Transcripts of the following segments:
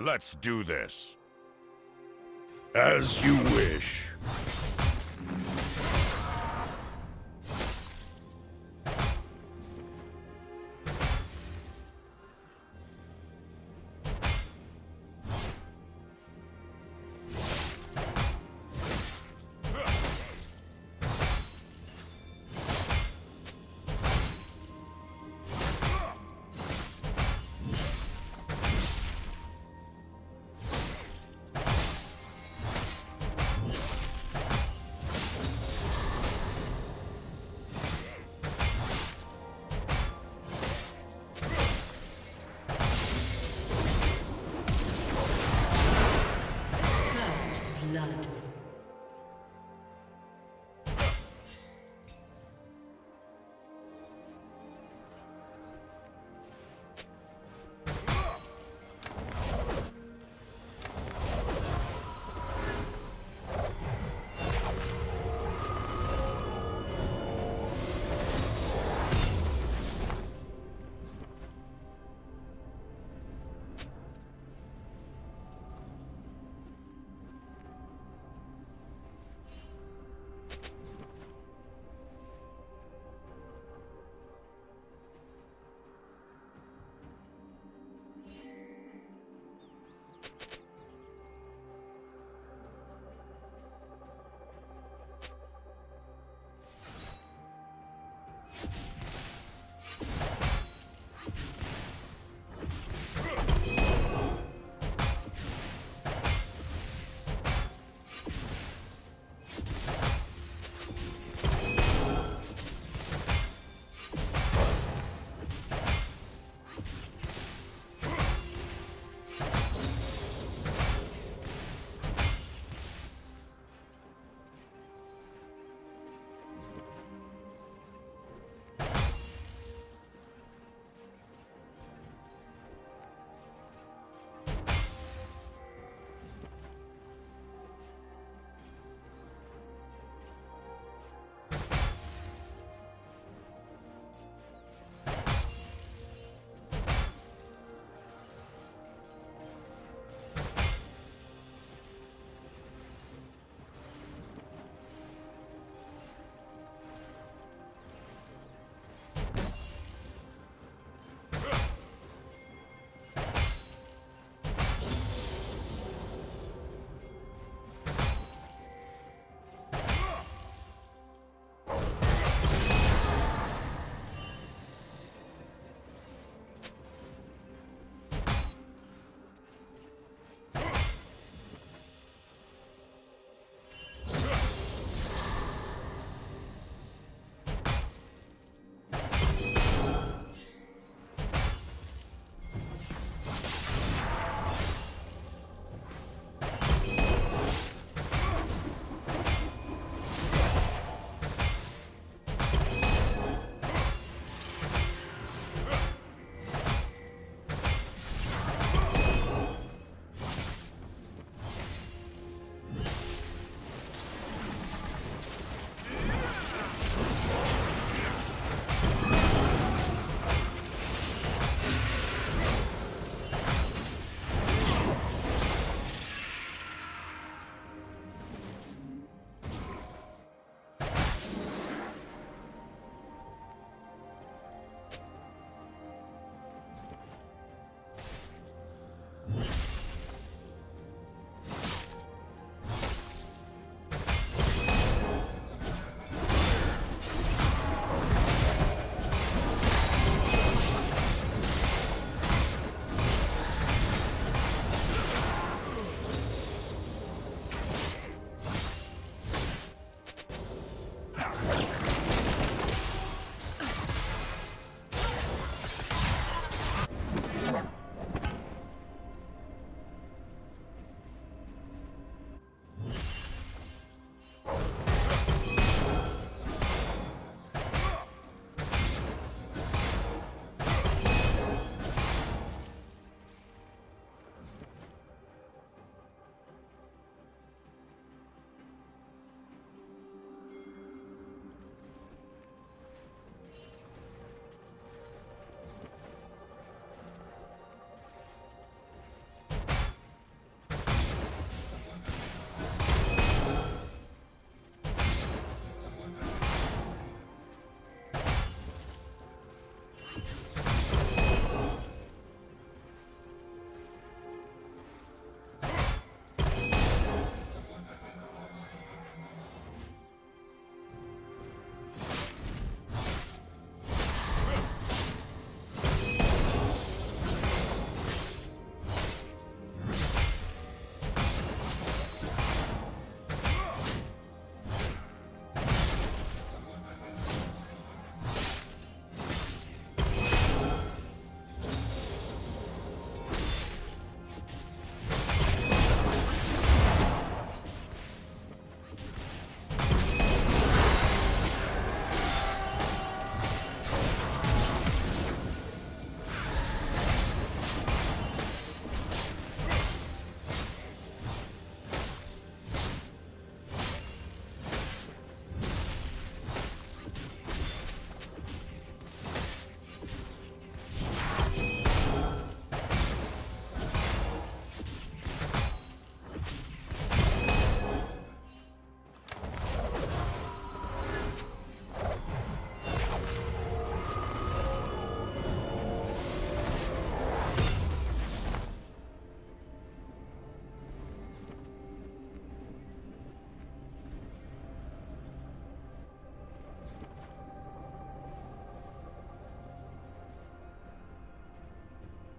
Let's do this. As you wish.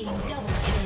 team double kill.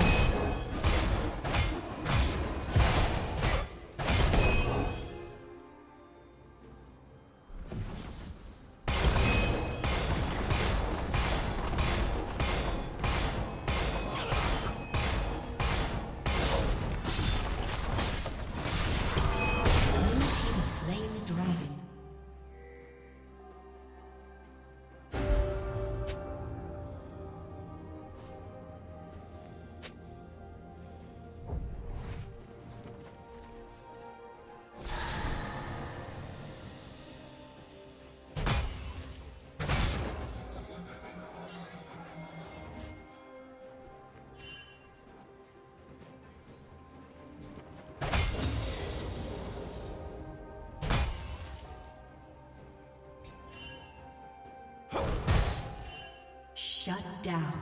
Shut down.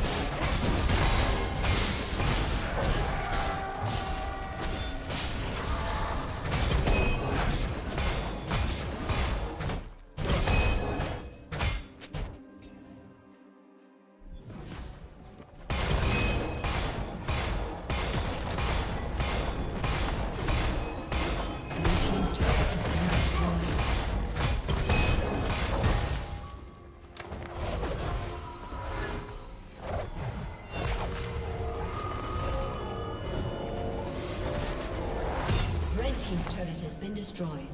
Team's turret has been destroyed.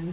Blue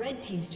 Red team's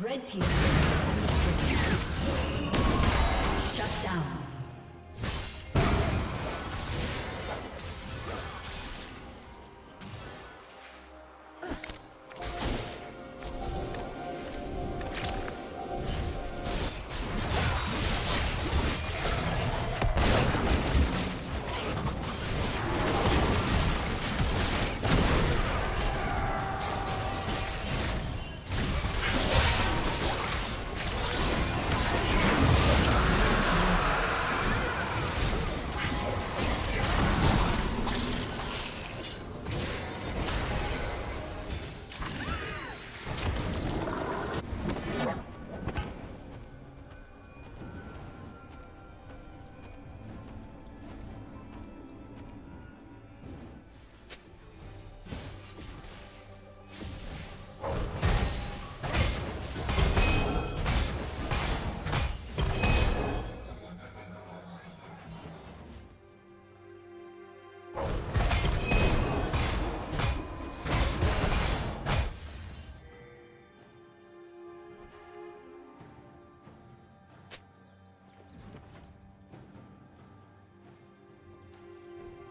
Red team shut down.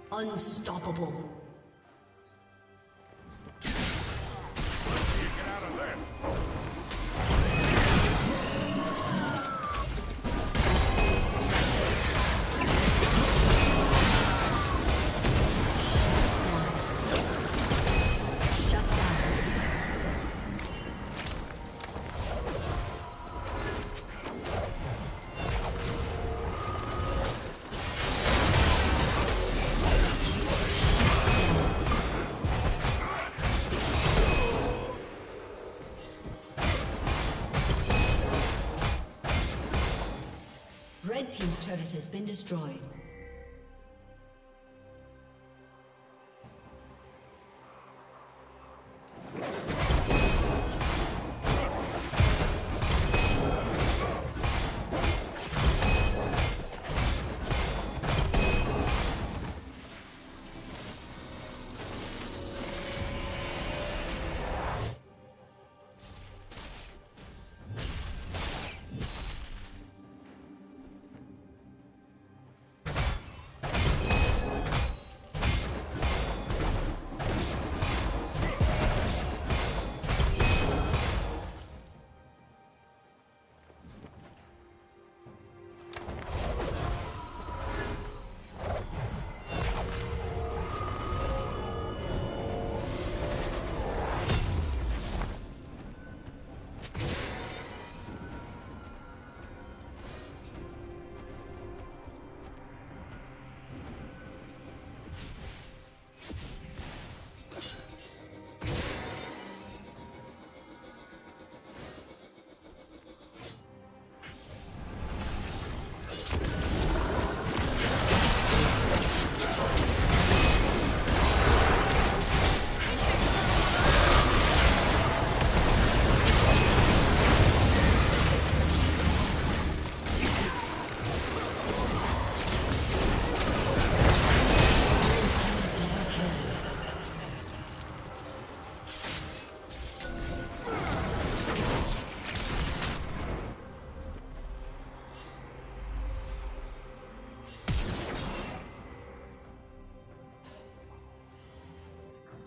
Unstoppable. You get out of there. Team's turret has been destroyed.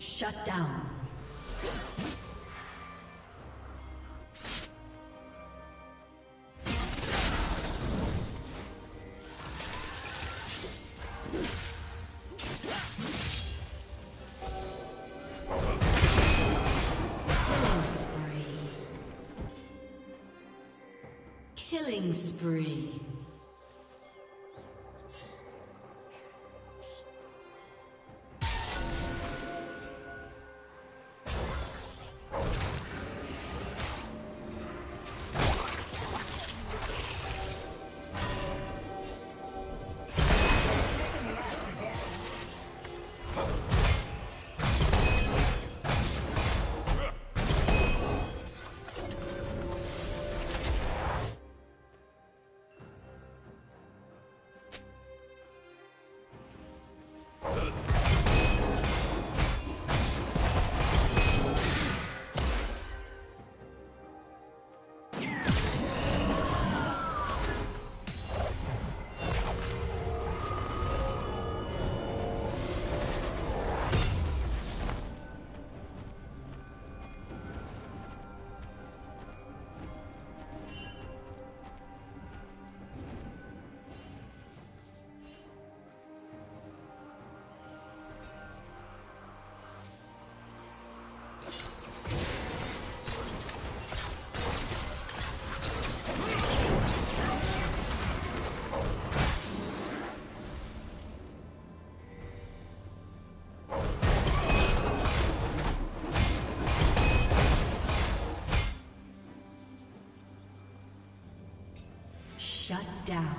Shut down. Killing spree. Killing spree. Shut down.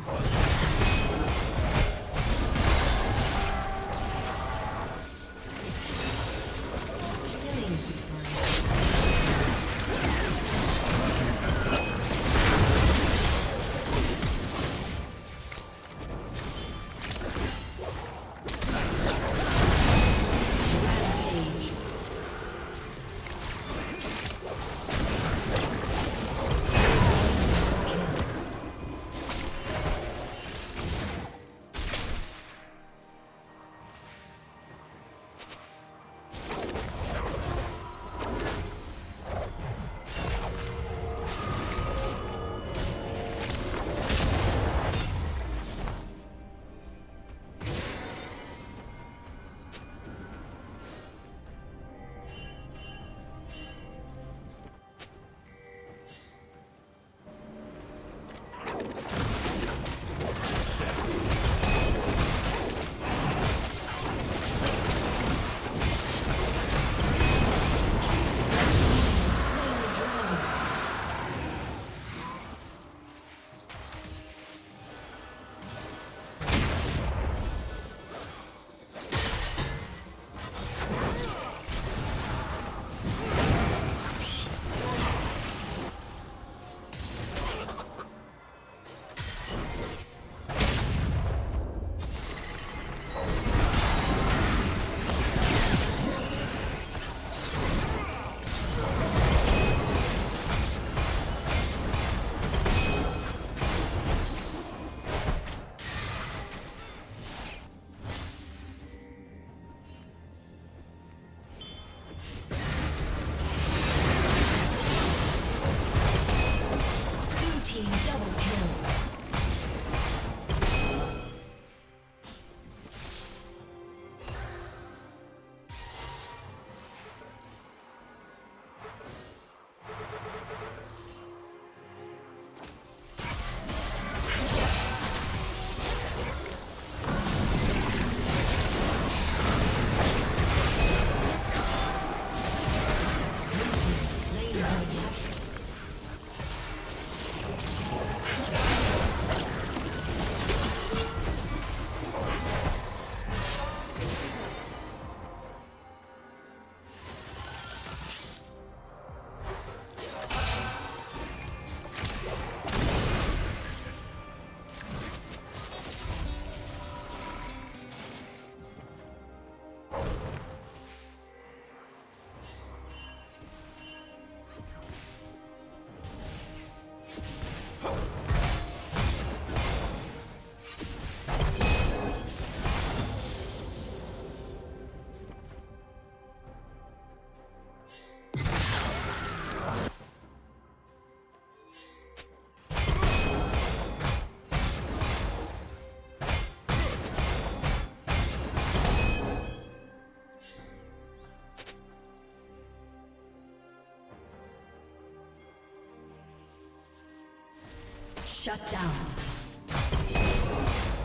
Shut down.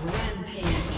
Rampage.